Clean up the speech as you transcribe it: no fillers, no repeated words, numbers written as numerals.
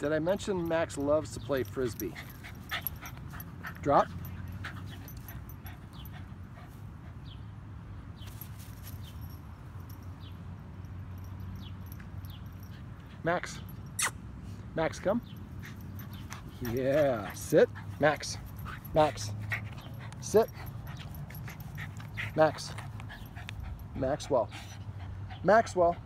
Did I mention Max loves to play frisbee? Drop. Max. Max, come. Yeah. Sit. Max. Max. Sit. Max. Maxwell. Maxwell.